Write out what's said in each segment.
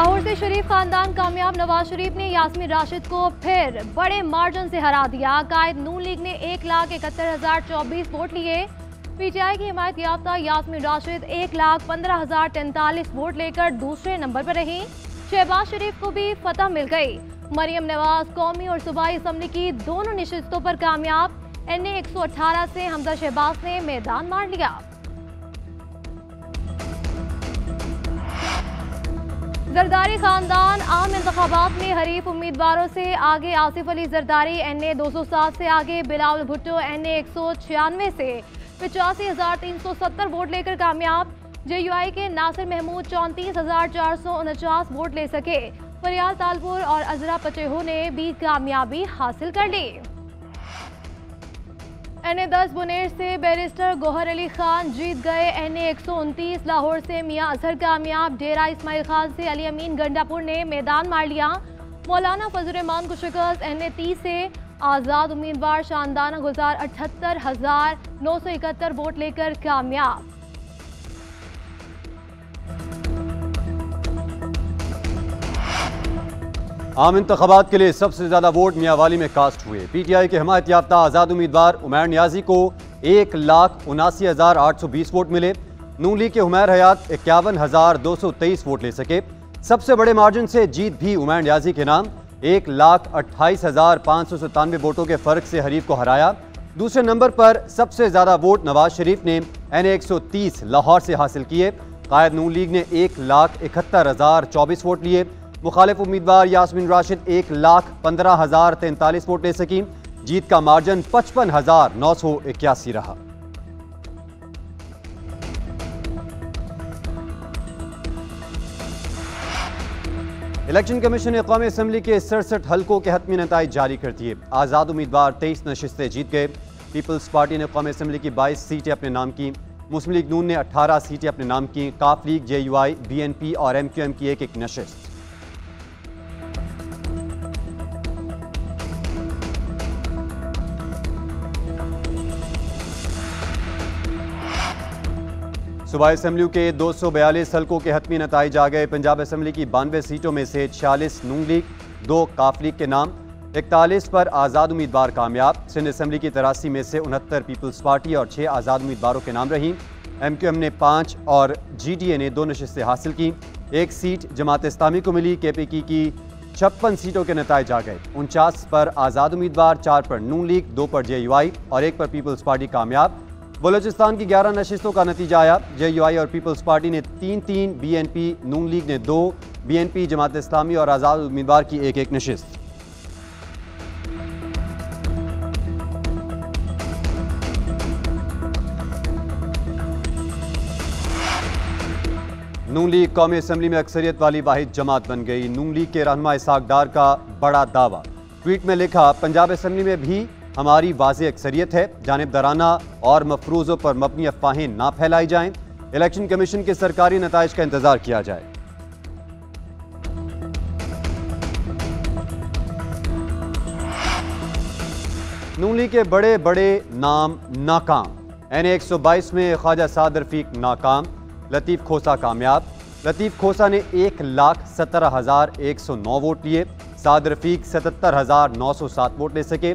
लाहौर से शरीफ खानदान कामयाब, नवाज शरीफ ने यास्मिन राशिद को फिर बड़े मार्जिन से हरा दिया। कायद नून लीग ने 1,71,024 वोट लिए। पीटीआई की हिमायत याफ्ता यास्मिन राशिद 1,15,043 वोट लेकर दूसरे नंबर पर रही। शहबाज शरीफ को भी फतह मिल गई। मरियम नवाज कौमी और सूबाई असम्बली की दोनों नशिस्तों पर कामयाब। NA 118 से हमजा शहबाज ने मैदान मार लिया। जरदारी खानदान आम इंतखाबात में हरीफ उम्मीदवारों से आगे। आसिफ अली जरदारी NA 207 से आगे। बिलावल भुट्टो NA 196 से 85,370 वोट लेकर कामयाब। जेयूआई के नासिर महमूद 34,449 वोट ले सके। फरियाल तालपुर और अजरा पचेहो ने भी कामयाबी हासिल कर ली। NA 10 बुनेर से बैरिस्टर गोहर अली खान जीत गए। NA 129 लाहौर से मियाँ अजहर कामयाब। डेरा इस्माइल खान से अली अमीन गंडापुर ने मैदान मार लिया। मौलाना फजरमान को शिकस्त। NA 30 से आज़ाद उम्मीदवार शानदाना गुजार 78,971 वोट लेकर कामयाब। आम इंतखाबात के लिए सबसे ज़्यादा वोट मियाँवाली में कास्ट हुए। पीटीआई के हिमायत याफ्ता आज़ाद उम्मीदवार उमैन याजी को 1,79,820 वोट मिले। नून लीग के हुमैर हयात 51,223 वोट ले सके। सबसे बड़े मार्जिन से जीत भी उमैन याजी के नाम। 1,28,597 वोटों के फ़र्क से हरीफ को हराया। दूसरे नंबर पर सबसे ज़्यादा वोट नवाज शरीफ ने NA 130 लाहौर से हासिल किए। कायद नून लीग ने 1,71,024 वोट लिए। मुखालिफ उम्मीदवार यास्मिन राशिद 1,15,043 वोट ले सकी। जीत का मार्जिन 55,981 रहा। इलेक्शन कमीशन ने कौमी असम्बली के 67 हल्कों के हतमी नताइज जारी कर दिए। आज़ाद उम्मीदवार 23 नशिस्तें जीत गए। पीपल्स पार्टी ने कौमी असम्बली की 22 सीटें अपने नाम की। मुस्लिम लीग नून ने 18 सीटें अपने नाम की। काफ लीग, JUI, BNP और MQM की एक नशिस्त। सूबाई असम्बली के 242 हल्कों के हतमी नताइज आ गए। पंजाब असम्बली की 92 सीटों में से 46 नून लीग, 2 काफ लीग के नाम। 41 पर आज़ाद उम्मीदवार कामयाब। सिंध असम्बली की 83 में से 69 पीपल्स पार्टी और 6 आज़ाद उम्मीदवारों के नाम रहीं। MQM ने 5 और GDA ने 2 नशिस्तें हासिल की। 1 सीट जमात इस्लामी को मिली। KPK की 56 सीटों के नताइज आ गए। 49 पर आज़ाद उम्मीदवार, 4 पर नून लीग, 2 पर JUI और 1 पर पीपल्स पार्टी कामयाब। बलोचिस्तान की 11 नशिस्तों का नतीजा आया। JUI और पीपल्स पार्टी ने 3, BNP, नून लीग ने 2, BNP, जमात इस्लामी और आज़ाद उम्मीदवार की 1 नशिस्त। नून लीग कौमी असम्बली में अक्सरियत वाली वाहिद जमात बन गई। नून लीग के रहनुमा इसहाक डार का बड़ा दावा। ट्वीट में लिखा, पंजाब असम्बली में भी हमारी वाज़े अक्सरियत है। जानिबदाराना और मफरूज़ों पर मबनी अफवाहें ना फैलाई जाएं। इलेक्शन कमीशन के सरकारी नताइज का इंतज़ार किया जाए। नून लीग के बड़े बड़े नाम नाकाम। NA 122 में ख्वाजा सादिक़ रफीक नाकाम, लतीफ खोसा कामयाब। लतीफ खोसा ने 1,17,109 वोट लिए। सादिक़ रफीक 77,907 वोट ले सके।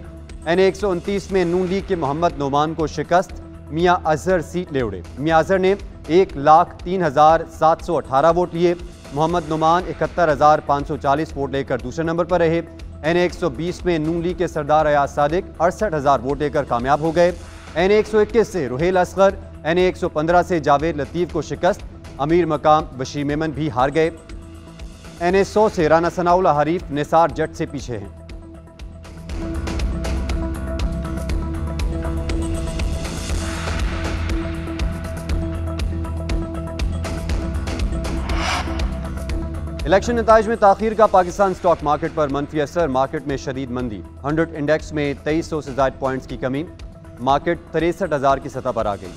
NA 129 में नून लीग के मोहम्मद नुमान को शिकस्त। मियाँ अजहर सीट ले उड़े। मियाँ अजहर ने 1,03,718 वोट लिए। मोहम्मद नुमान 71,540 वोट लेकर दूसरे नंबर पर रहे। NA 120 में नून लीग के सरदार अयाज सदक 68,000 वोट लेकर कामयाब हो गए। NA 121 से रोहेल असगर, NA 115 से जावेद लतीफ को शिकस्त। अमीर मकाम बशीम मेमन भी हार गए। NA 100 से राना सनाउला हरीफ निसार जट से पीछे हैं। इलेक्शन नताइज में ताखीर का पाकिस्तान स्टॉक मार्केट पर मनफी असर। मार्केट में शदीद मंदी। 100 इंडेक्स में 2300 से ज्यादा पॉइंट्स की कमी। मार्केट 63,000 की सतह पर आ गई।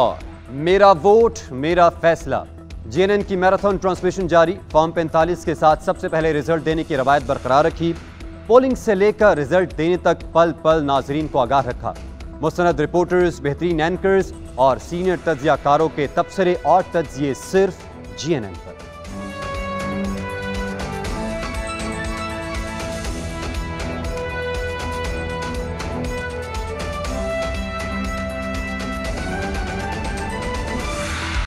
और मेरा वोट मेरा फैसला। JNN की मैराथन ट्रांसमिशन जारी। फॉर्म 45 के साथ सबसे पहले रिजल्ट देने की रवायत बरकरार रखी। पोलिंग से लेकर रिजल्ट देने तक पल पल नाजरीन को आगाह रखा। मुस्तनद रिपोर्टर्स, बेहतरीन एंकर्स और सीनियर तज्जियाकारों के तबसरे और तज्जिये सिर्फ GNN पर।